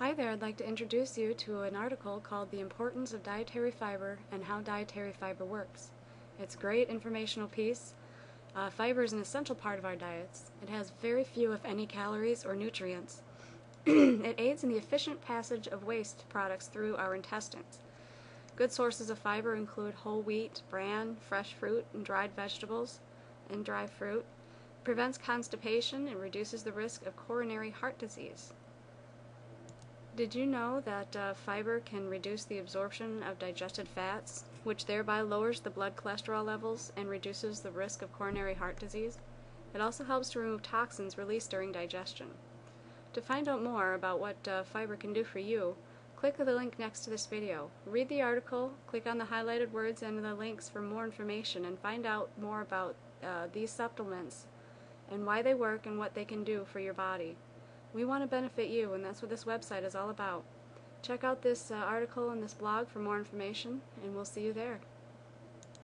Hi there, I'd like to introduce you to an article called The Importance of Dietary Fiber and How Dietary Fiber Works. It's a great informational piece. Fiber is an essential part of our diets. It has very few, if any, calories or nutrients. It aids in the efficient passage of waste products through our intestines. Good sources of fiber include whole wheat, bran, fresh fruit, and dried vegetables, and dry fruit. It prevents constipation and reduces the risk of coronary heart disease. Did you know that fiber can reduce the absorption of digested fats, which thereby lowers the blood cholesterol levels and reduces the risk of coronary heart disease? It also helps to remove toxins released during digestion. To find out more about what fiber can do for you, click the link next to this video. Read the article, click on the highlighted words and the links for more information, and find out more about these supplements and why they work and what they can do for your body. We want to benefit you, and that's what this website is all about. Check out this article and this blog for more information, and we'll see you there.